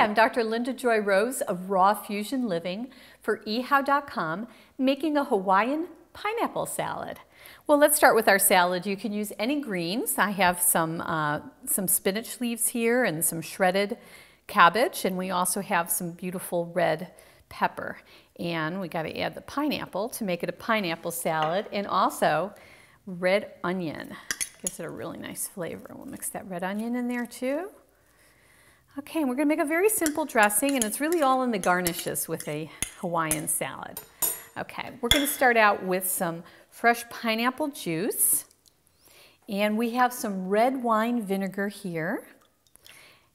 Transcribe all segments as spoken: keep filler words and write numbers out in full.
I'm Doctor Linda Joy Rose of Raw Fusion Living for e how dot com, making a Hawaiian pineapple salad. Well, let's start with our salad. You can use any greens. I have some, uh, some spinach leaves here and some shredded cabbage, and we also have some beautiful red pepper. And we got to add the pineapple to make it a pineapple salad, and also red onion. Gives it a really nice flavor. We'll mix that red onion in there too. Okay, and we're gonna make a very simple dressing, and it's really all in the garnishes with a Hawaiian salad. Okay, we're gonna start out with some fresh pineapple juice, and we have some red wine vinegar here.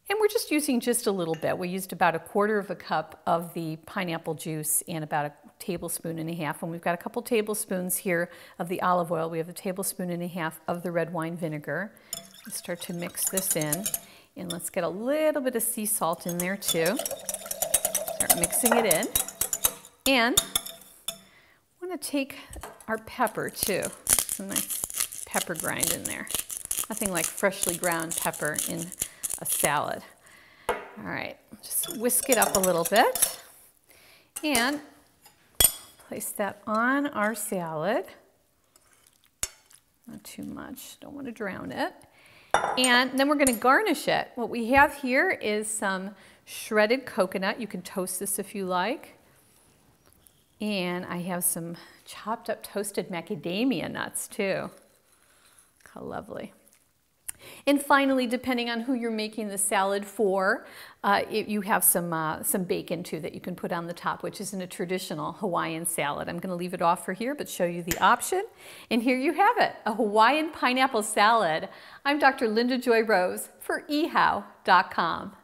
And we're just using just a little bit. We used about a quarter of a cup of the pineapple juice and about a tablespoon and a half. And we've got a couple tablespoons here of the olive oil. We have a tablespoon and a half of the red wine vinegar. Let's start to mix this in. And let's get a little bit of sea salt in there too. Start mixing it in. And I want to take our pepper too. Some nice pepper grind in there. Nothing like freshly ground pepper in a salad. All right, just whisk it up a little bit and place that on our salad. Not too much, don't want to drown it. And then we're going to garnish it. What we have here is some shredded coconut. You can toast this if you like. And I have some chopped up toasted macadamia nuts too. How lovely. And finally, depending on who you're making the salad for, uh, it, you have some, uh, some bacon too that you can put on the top, which isn't a traditional Hawaiian salad. I'm going to leave it off for here, but show you the option. And here you have it, a Hawaiian pineapple salad. I'm Doctor Linda Joy Rose for e how dot com.